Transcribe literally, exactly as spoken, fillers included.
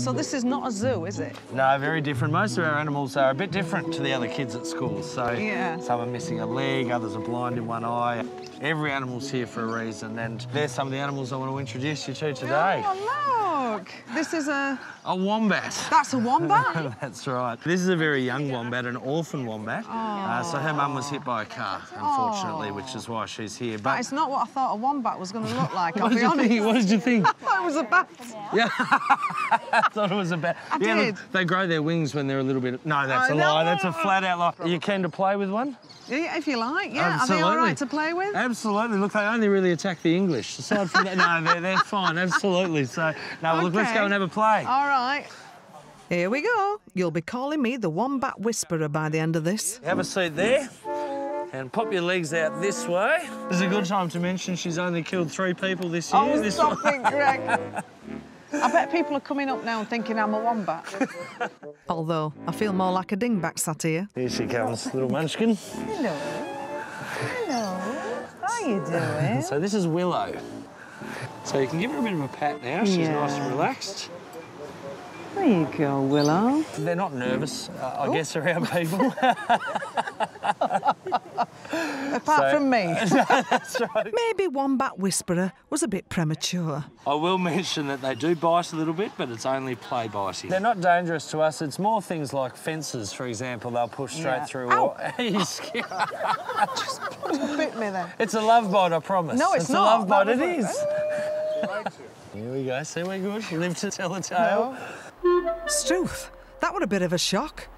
So this is not a zoo, is it? No, very different. Most of our animals are a bit different to the other kids at school. So yeah. Some are missing a leg, others are blind in one eye. Every animal's here for a reason, and they're some of the animals I want to introduce you to today. Oh, look! This is a... A wombat. That's a wombat? That's right. This is a very young wombat, an orphan wombat. Oh. Uh, so her mum was hit by a car, unfortunately, oh. which is why she's here. But it's not what I thought a wombat was going to look like, I'll be honest. Think? What did you think? I thought it was a bat. Yeah, I thought it was a bat. I yeah, did. Look, they grow their wings when they're a little bit... No, that's I a know. lie. That's a flat-out lie. Are you keen to play with one? Yeah, if you like, yeah. Absolutely. Are they all right to play with? Absolutely. Look, they only really attack the English. Aside from that, no, they're, they're fine, absolutely. So, no, okay. Look, let's go and have a play. All right. Here we go. You'll be calling me the Wombat Whisperer by the end of this. Have a seat there and pop your legs out this way. This is a good time to mention she's only killed three people this year. Oh, this stop it, Greg. I bet people are coming up now and thinking I'm a wombat. Although, I feel more like a dingbat sat here. Here she comes, little munchkin. Hello. Hello. How you doing? So this is Willow. So you can give her a bit of a pat now. She's yeah. nice and relaxed. There you go, Willow. They're not nervous, uh, I guess, around people. Apart so, from me. No, that's right. Maybe Wombat Whisperer was a bit premature. I will mention that they do bite a little bit, but it's only play biting. They're not dangerous to us. It's more things like fences, for example, they'll push straight yeah. through. Ow. Or... you scared? Just bit me there. It's a love bite, I promise. No, it's, it's not. It's a love bite, it is. Here we go, see we're good. Live to tell the tale. No. Struth, that were a bit of a shock.